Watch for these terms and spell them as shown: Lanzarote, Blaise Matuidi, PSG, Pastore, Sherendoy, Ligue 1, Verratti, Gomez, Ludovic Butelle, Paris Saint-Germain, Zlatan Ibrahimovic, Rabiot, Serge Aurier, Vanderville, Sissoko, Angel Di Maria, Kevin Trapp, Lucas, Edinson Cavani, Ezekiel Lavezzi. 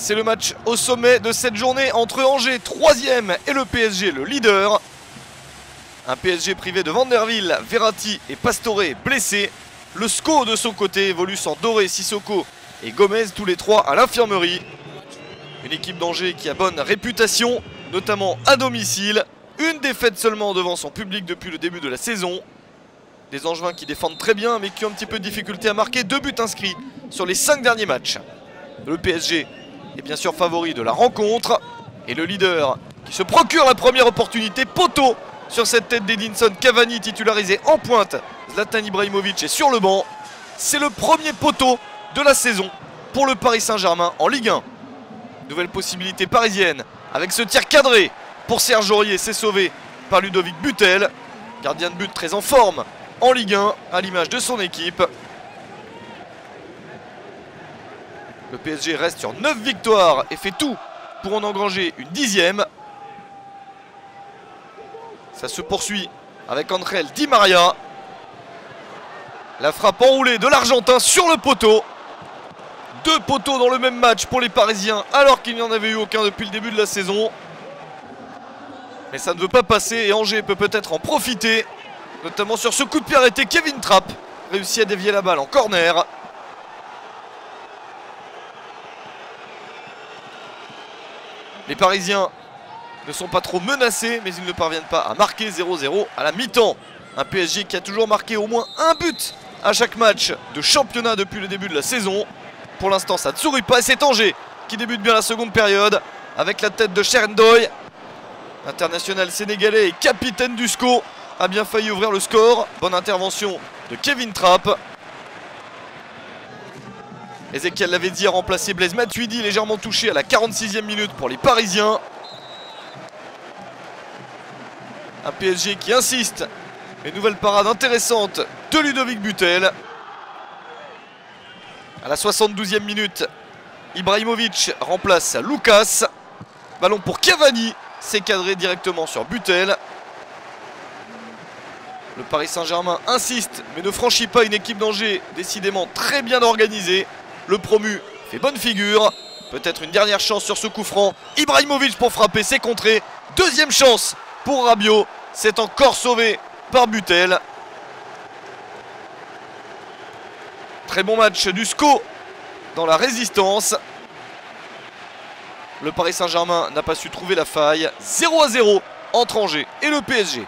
C'est le match au sommet de cette journée entre Angers 3e et le PSG le leader. Un PSG privé de Vanderville, Verratti et Pastore blessés. Le SCO de son côté évolue sans Doré, Sissoko et Gomez, tous les trois à l'infirmerie. Une équipe d'Angers qui a bonne réputation, notamment à domicile. Une défaite seulement devant son public depuis le début de la saison. Des Angevins qui défendent très bien mais qui ont un petit peu de difficulté à marquer. 2 buts inscrits sur les 5 derniers matchs. Le PSG est bien sûr favori de la rencontre. Et le leader qui se procure la première opportunité, poteau sur cette tête d'Edinson Cavani, titularisé en pointe. Zlatan Ibrahimovic est sur le banc. C'est le premier poteau de la saison pour le Paris Saint-Germain en Ligue 1. Nouvelle possibilité parisienne avec ce tir cadré pour Serge Aurier. C'est sauvé par Ludovic Butelle, gardien de but très en forme en Ligue 1 à l'image de son équipe. Le PSG reste sur 9 victoires et fait tout pour en engranger une 10e. Ça se poursuit avec Angel Di Maria. La frappe enroulée de l'Argentin sur le poteau. 2 poteaux dans le même match pour les Parisiens alors qu'il n'y en avait eu aucun depuis le début de la saison. Mais ça ne veut pas passer et Angers peut peut-être en profiter. Notamment sur ce coup de pied arrêté, Kevin Trapp réussit à dévier la balle en corner. Les Parisiens ne sont pas trop menacés mais ils ne parviennent pas à marquer. 0-0 à la mi-temps. Un PSG qui a toujours marqué au moins 1 but à chaque match de championnat depuis le début de la saison. Pour l'instant ça ne sourit pas et c'est Angers qui débute bien la seconde période avec la tête de Sherendoy. L'international sénégalais et capitaine du SCO a bien failli ouvrir le score. Bonne intervention de Kevin Trapp. Ezekiel Lavezzi a remplacé Blaise Matuidi, légèrement touché à la 46e minute pour les Parisiens. Un PSG qui insiste. Une nouvelle parade intéressante de Ludovic Butelle. À la 72e minute, Ibrahimovic remplace Lucas. Ballon pour Cavani, c'est cadré directement sur Butelle. Le Paris Saint-Germain insiste mais ne franchit pas. Une équipe d'Angers décidément très bien organisée. Le promu fait bonne figure. Peut-être une dernière chance sur ce coup franc. Ibrahimovic pour frapper, c'est contré. 2e chance pour Rabiot. C'est encore sauvé par Butelle. Très bon match du SCO dans la résistance. Le Paris Saint-Germain n'a pas su trouver la faille. 0-0 entre Angers et le PSG.